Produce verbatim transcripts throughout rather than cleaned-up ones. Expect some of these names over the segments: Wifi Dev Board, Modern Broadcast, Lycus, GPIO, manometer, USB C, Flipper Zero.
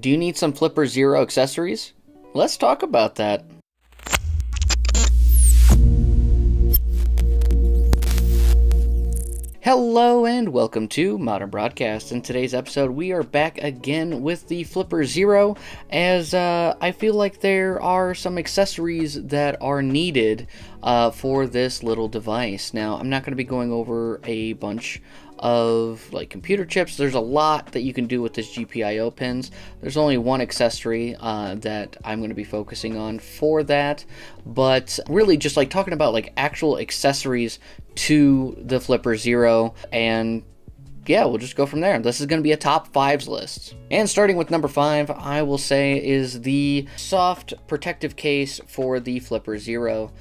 Do you need some Flipper Zero accessories? Let's talk about that. Hello and welcome to Modern Broadcast. In today's episode, we are back again with the Flipper Zero, as uh, I feel like there are some accessories that are needed uh, for this little device. Now, I'm not going to be going over a bunch of like computer chips. There's a lot that you can do with this G P I O pins. There's only one accessory uh, that I'm going to be focusing on for that, but really just like talking about like actual accessories to the Flipper Zero, and yeah, we'll just go from there. This is going to be a top fives list, and starting with number five, I will say is the soft protective case for the Flipper Zero.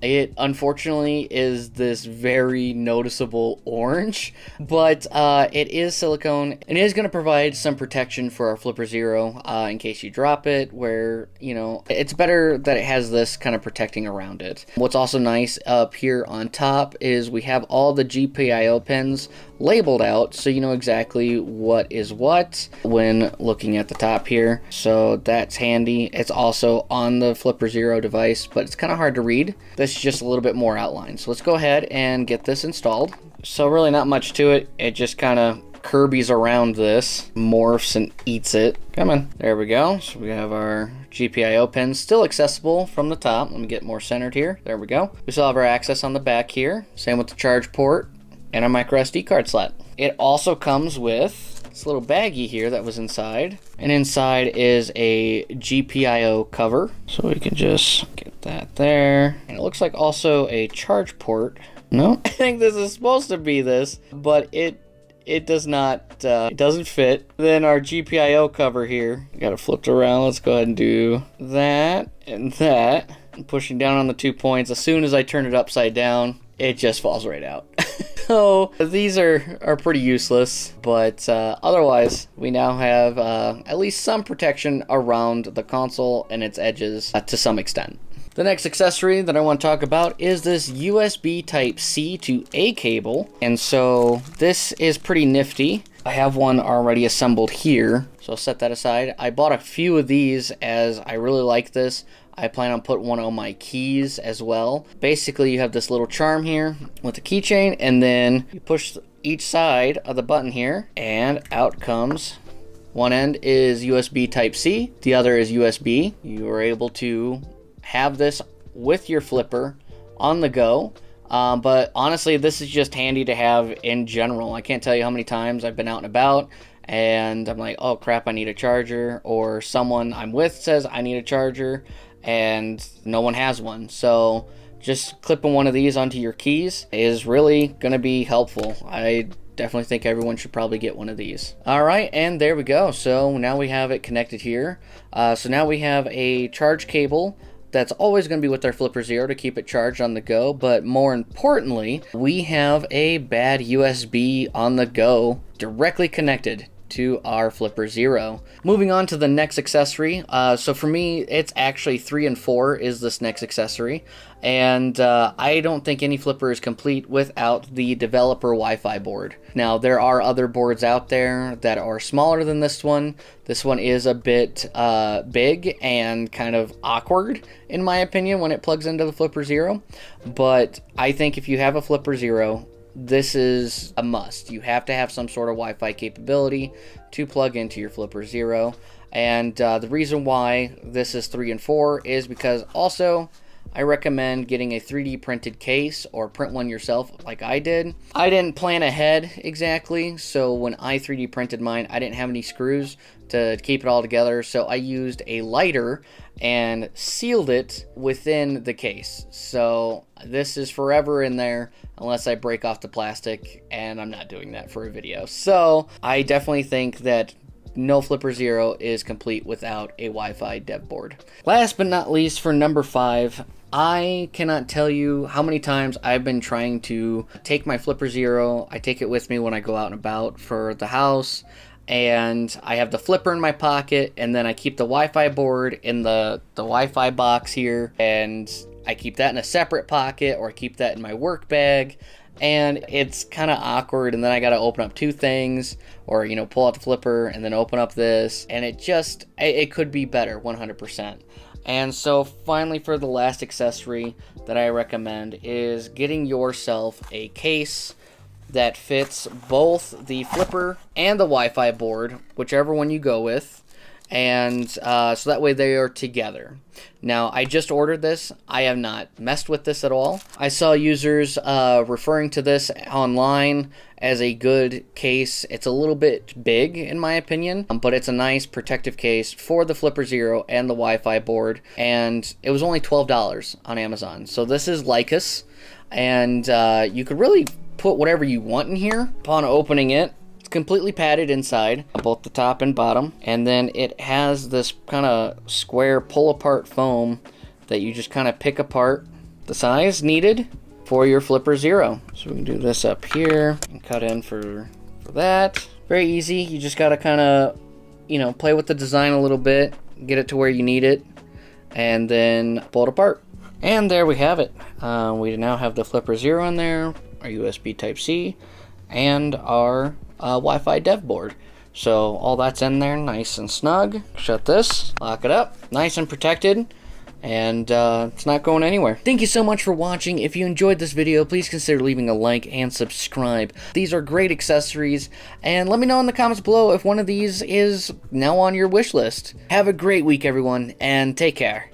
It unfortunately is this very noticeable orange, but uh, it is silicone and it is going to provide some protection for our Flipper Zero uh, in case you drop it, where, you know, it's better that it has this kind of protecting around it. What's also nice up here on top is we have all the G P I O pins labeled out, so you know exactly what is what when looking at the top here, so that's handy. It's also on the Flipper Zero device, but it's kind of hard to read. This is just a little bit more outline, so let's go ahead and get this installed. So really not much to it, it just kind of Kirby's around this, morphs and eats it. Come on, there we go. So we have our G P I O pins still accessible from the top. Let me get more centered here. There we go. We still have our access on the back here, same with the charge port and a micro S D card slot. It also comes with this little baggie here that was inside, and inside is a G P I O cover, so we can just get that there, and it looks like also a charge port. No, I think this is supposed to be this, but it it does not, uh, it doesn't fit. Then our G P I O cover here, got it flipped around. Let's go ahead and do that and that. I'm pushing down on the two points. As soon as I turn it upside down, it just falls right out. So these are, are pretty useless, but uh, otherwise we now have uh, at least some protection around the console and its edges uh, to some extent. The next accessory that I want to talk about is this U S B type C to A cable. And so this is pretty nifty. I have one already assembled here, so I'll set that aside. I bought a few of these as I really like this. I plan on putting one on my keys as well. Basically, you have this little charm here with a keychain, and then you push each side of the button here, and out comes. One end is U S B type C, the other is U S B. You are able to have this with your Flipper on the go. Um, but honestly, this is just handy to have in general. I can't tell you how many times I've been out and about and I'm like, oh crap, I need a charger, or someone I'm with says I need a charger and no one has one. So just clipping one of these onto your keys is really going to be helpful. I definitely think everyone should probably get one of these. All right, and there we go. So now we have it connected here. Uh, so now we have a charge cable that's always going to be with our Flipper Zero to keep it charged on the go, but more importantly, we have a bad U S B on the go directly connected to our Flipper Zero. Moving on to the next accessory. Uh, so for me, it's actually three and four is this next accessory. And uh, I don't think any Flipper is complete without the developer Wi-Fi board. Now, there are other boards out there that are smaller than this one. This one is a bit uh, big and kind of awkward, in my opinion, when it plugs into the Flipper Zero. But I think if you have a Flipper Zero, this is a must. You have to have some sort of Wi-Fi capability to plug into your Flipper Zero. And uh, the reason why this is three and four is because also I recommend getting a three D printed case or print one yourself like I did. I didn't plan ahead exactly, so when I three D printed mine, I didn't have any screws to keep it all together, so I used a lighter and sealed it within the case. So this is forever in there unless I break off the plastic, and I'm not doing that for a video. So I definitely think that no Flipper Zero is complete without a Wi-Fi dev board. Last but not least, for number five, I cannot tell you how many times I've been trying to take my Flipper Zero. I take it with me when I go out and about for the house, and I have the Flipper in my pocket, and then I keep the Wi-Fi board in the, the Wi-Fi box here, and I keep that in a separate pocket, or I keep that in my work bag. and it's kind of awkward, and then I got to open up two things, or, you know, pull out the Flipper and then open up this, and it just, it could be better one hundred percent. And so finally, for the last accessory that I recommend is getting yourself a case that fits both the Flipper and the Wi-Fi board, whichever one you go with, and uh, so that way they are together. Now, I just ordered this. I have not messed with this at all. I saw users uh, referring to this online as a good case. It's a little bit big, in my opinion, but it's a nice protective case for the Flipper Zero and the Wi-Fi board, and it was only twelve dollars on Amazon. So this is Lycus, and uh, you could really put whatever you want in here. Upon opening it, completely padded inside, both the top and bottom, and then it has this kind of square pull apart foam that you just kind of pick apart the size needed for your Flipper Zero. So we can do this up here and cut in for, for that. Very easy. You just got to kind of, you know, play with the design a little bit, get it to where you need it, and then pull it apart. And there we have it. Uh, we now have the Flipper Zero in there, our U S B Type C, and our Uh, Wi-Fi dev board. So all that's in there, nice and snug. Shut this, lock it up, nice and protected, and uh, it's not going anywhere. Thank you so much for watching. If you enjoyed this video, please consider leaving a like and subscribe. These are great accessories, and let me know in the comments below if one of these is now on your wish list. Have a great week, everyone, and take care.